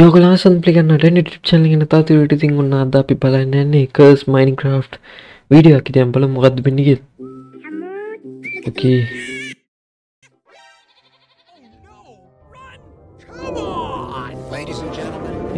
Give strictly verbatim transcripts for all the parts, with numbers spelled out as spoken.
Yo guys, I'm playing another YouTube channel. I'm talking about everything. I'm not that people are new. Cause Minecraft video. Okay, I'm going to make a video. Okay.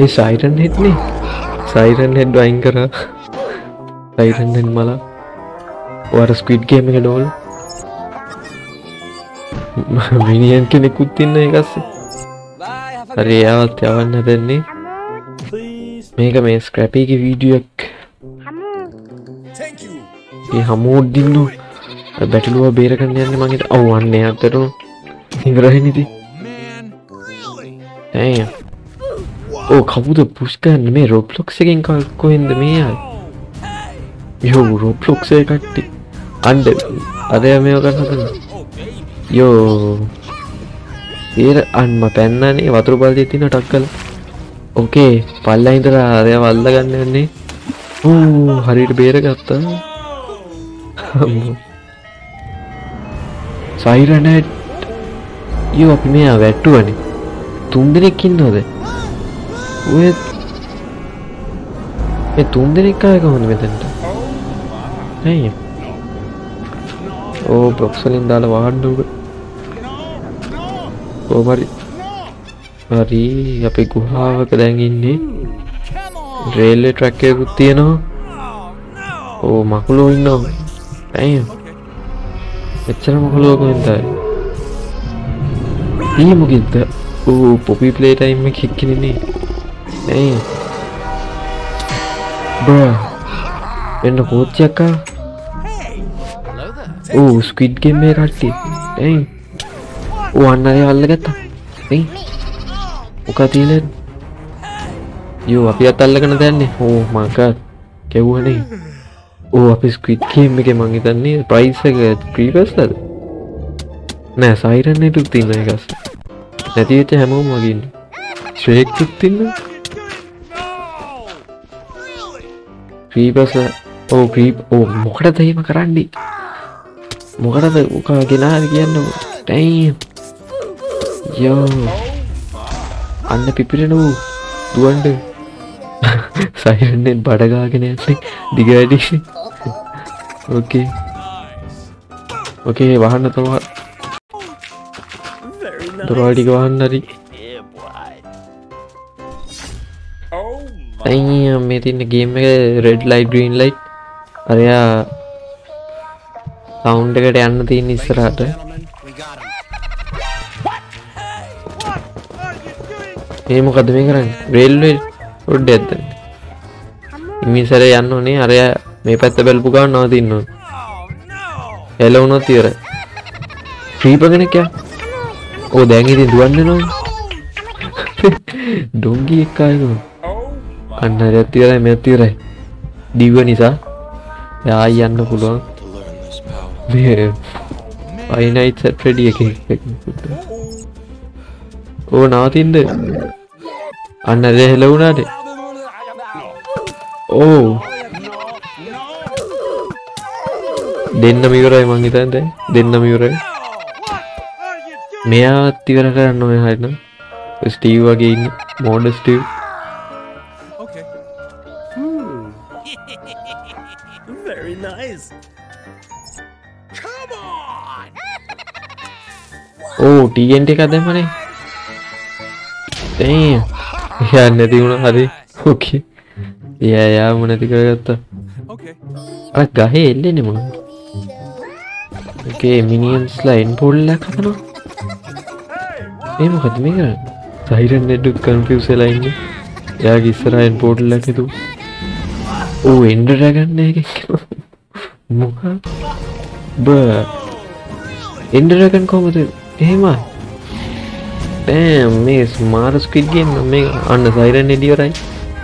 This siren head, ne? Siren head drawing kara. Siren head mala. Or a Squid Game head all. Minion ke ne kutin nahi kasi. अरे यार त्यावन ना देने मेरे का मैं scrapie की video एक ये हमोड दिनों बैटल हुआ बेर करने आने मांगे तो आवान नहीं आता रो निगरानी नहीं थी नहीं यार ओ खाबू तो पुष्कर नमे रोब्लॉक्स से किंग का कोई इंद में यार यो रोब्लॉक्स से काटे अंडे अरे मैं वो करना था yo Here and my penna ni water baldi thi na tackle. Okay, palla idra aare palla ganne anne. Ooh, harid beer gatta. Siren head. You up me a vettu ani. Tum dene kinno de. Wait. Me tum dene kya kahon me tenta. Nahi. Oh, boxolin dal waad doge. Over Marie, up a guava in it. Railway track a gutino. Oh, Makulo in no. Damn, it's a Makulo going there. He mugit the oh, Poppy playtime make it in it. Damn, bruh, and a hotchaka. Oh, Squid Game made at it. Damn. Oh, another all got that. Hey, what did you? You appear all got that. Oh my God, what happened? Oh, appear Squid Game me ke mangi that. No price is previous that. No, siren ne took three na gas. That is the hammer magin. Shake took three na. Previous that. Oh, previous. Oh, mukada thayi makarandi. Mukada thayi uka ginar gianno. Damn. Yo, anna pipirenu, duande. Siren head badaga again. Digadi. Okay. Okay, bahana to what? Doradi gohanari. Aiyah, me in the game red light, green light. Arya, sound ke anna thi ni sirata. Hey, मुकदमे कराएं railway उड़ देते हैं Emmy सारे यानो नहीं अरे मेरे पास तबेल पुकार ना तीनों हेलो ना तीर फ्री पकड़ने क्या ओ देंगे तीन दुआने ना डोंगी एक काय को अन्ना रे तीर है मैं तीर है दीवा निशा यार यानो पुलवा मेरे आई ना इट्स फ्रेडी एक ओ ना तीन दे Another hello, Nadi. Oh, didn't the mirror among it? Didn't the mirror? May I theater no hide? Steve again, modest Steve. Okay, very nice. Come on. Oh, T N T got them money. Damn. Yeah, Nadi, you know, okay. Yeah, yeah, I'm gonna take a okay. I got hey, Lenimo. Okay, minion slide pull like a no. Hey, Mohammed, Siren head to confuse a line. Yagisra and portal like a do. Oh, Ender dragon, Nagi. Muha. Bruh. Ender dragon come with it. Hey, man. Damn, me smart Squid Game. Me on the siren idiot right.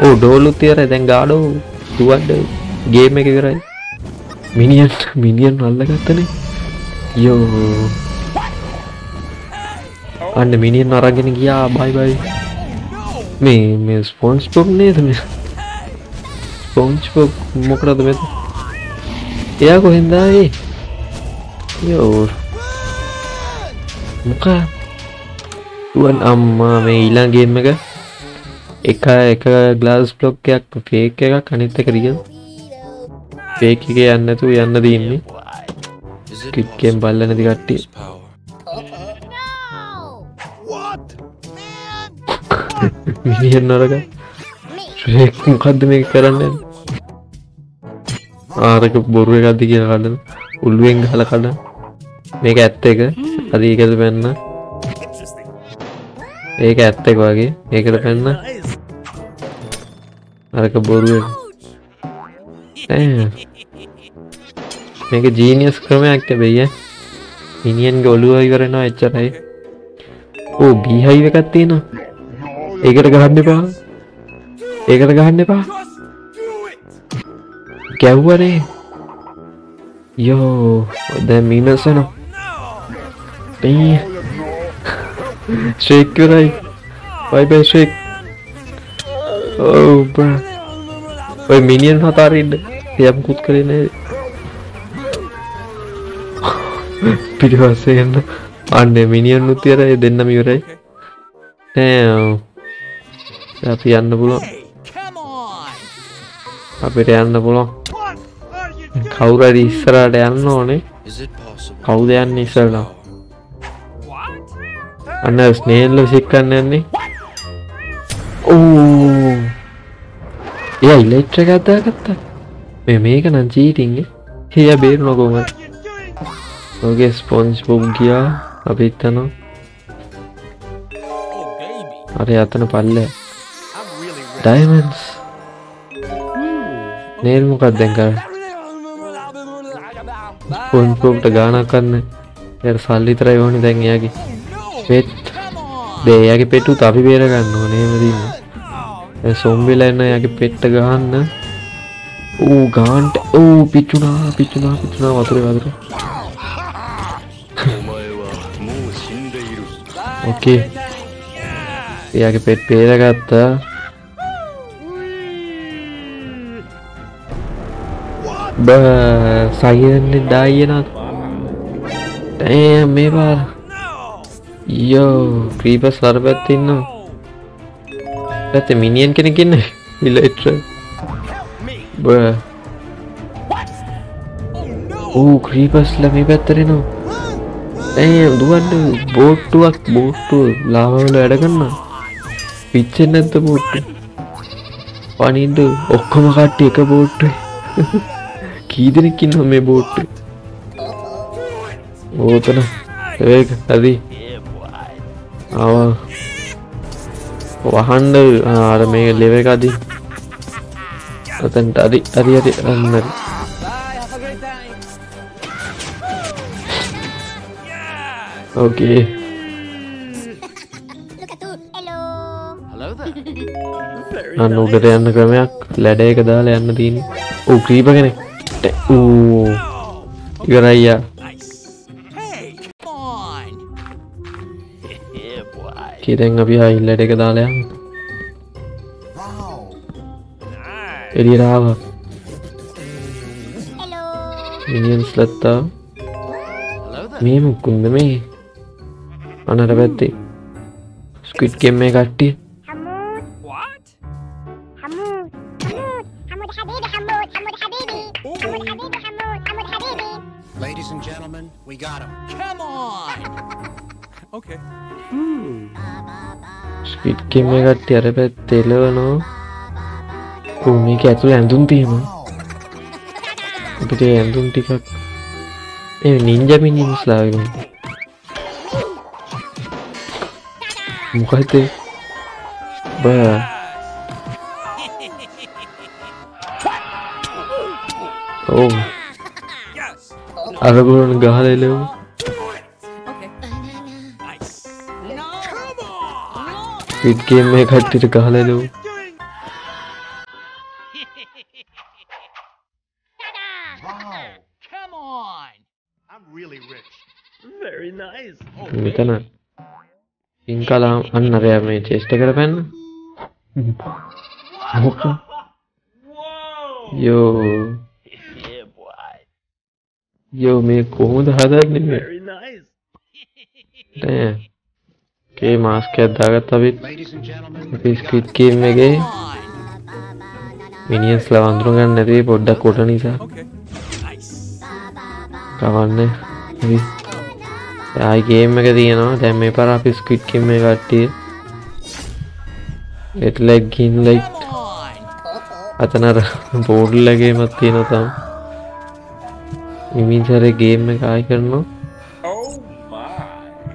Oh, doll uti right. Then gado, duad game me kya right. Minion, minion all lagata ne. Yo, on the minion narangi ne kya bye bye. Me me SpongeBob ne the me. SpongeBob mukra the me. Ya ko hinda ye. Yo, mukha. Tuan amma, me ilang game mega. Glass බ්ලොක්යක් fake එකක් අනිත් එක real fake එකේ යන්න නැතුව යන්න දෙන්නේ squid game බලලා නැති කට්ටිය මිනිහ නරක ෆේක් මොකද්ද මේක කරන්නේ ආරක බොරු එකක්ද කියලා කඩන උළුවෙන් ගහලා කඩන මේක ඇත්ත එක අද ඒකද වෙන්න ඒක ඇත්ත එක වගේ ඒකද වෙන්න අරක බොරුවෙන් මේක ජීනියස් ක්‍රමයක් හැබැයි මිනියන් ගේ ඔළුව ඉවර වෙනවා එච්චරයි ඕ බීහයිව් එකක් තියෙනවා ඒකට ගහන්න එපා ඒකට ගහන්න එපා ගැව්වනේ යෝ දැන් මීනස් වෙනවා ඒ ශ්‍රේක් කරයි බයි බයි ශ්‍රේක් Oh, bro. Wait, minion hot are in. They have good clean. Pretty was saying, and the minion with the then the murai. Damn. That's the annabulo. A bit annabulo. How are the Isra Danone? How they are Nisala? And a snail chicken and Oh, yeah, electric at that. We make an cheating. Here, beer no go. Okay, SpongeBob gear. A bit, no. Are you at an apple? Diamonds. Nail Mukadanga. SpongeBob the Ghana can. Their Sally try only the Yagi. Wait. They Yagi pay to Tavi Bear again. No name. Zombie line na yake petta gahanna. Oh gant. Oh pichuna pichuna pichuna wathre wathre. Okay. Yake pet pera gatta. Ba Siren ne die na. Damn me bar. Yo creeper sarbat tinna. That's a minion can again. Electra. Bruh. Oh, creepers. Let me better. Damn, do what boat to us, boat to lava. Pitching at the boat. One into Okamaka take a boat. Kidnikin on my boat. Open. Wake, Adi. Our. වහන්න අර මේ ලෙව එකදී අතෙන්ට අරි අරි අරි අන්න Okay අන්න උඩට යන්න ක්‍රමයක් ලැඩ එක දාලා යන්න තියෙන්නේ ඕ ක්‍රීපර් කෙනෙක් ඕ ඉවරයි යා Kidding up here, let it go. Hello, minions. Let the meme come to me. Another betty Squid Game make a tea. What? Hamood, Hamood, Ladies and gentlemen, we got him. Come on. Okay. Hmm. Squid Game mega tiara pe telo no. Oh, me kya tu endun thi hai? Abhi to endun thi ka. Eh, ninja bhi ninja slaagum. Mukhatte. Ba. Oh. Aragon gahle le. Squid Game में घाटी तो कहाँ ले लो? Come on, I'm really rich. Very nice. मिता ना इनका लाम अन्ना रे अपने चेस्ट कर पहन। यो यो मैं कोहूँ धादा नहीं है। Okay, mask kya dagat abhi. Okay, Squid Game mein gaye. Minions lavandrunga nadi podda kotani sa. Kavanne. I game mein kadi na time par aap Squid Game mein gaati. It like game like. Atana board lage mat theena tham. Imi sare game mein kya karna?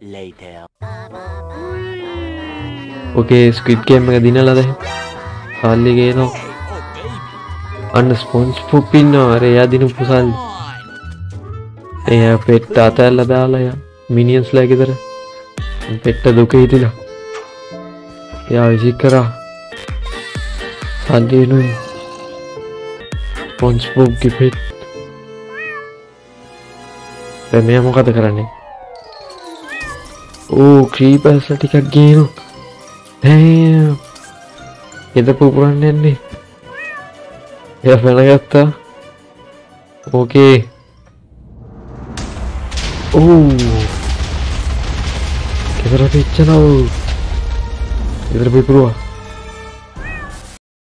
later. Okay, Squid Game में दिन लगा है, साली गए ना, अनस्पॉन्स पुपिन ना अरे यार दिनों पुसाल, यहाँ पे ताता लगा आला यार, मिनियंस लगे इधर, पेट्टा दुखे ही दिला, यार इसी करा, साली नून, स्पॉन्स पुप की पेट, तो मैं मौका तो कराने, ओ क्रीपर से ठीक है game damn! This is the yeah, okay. Oh! This is the picture now. This is the picture.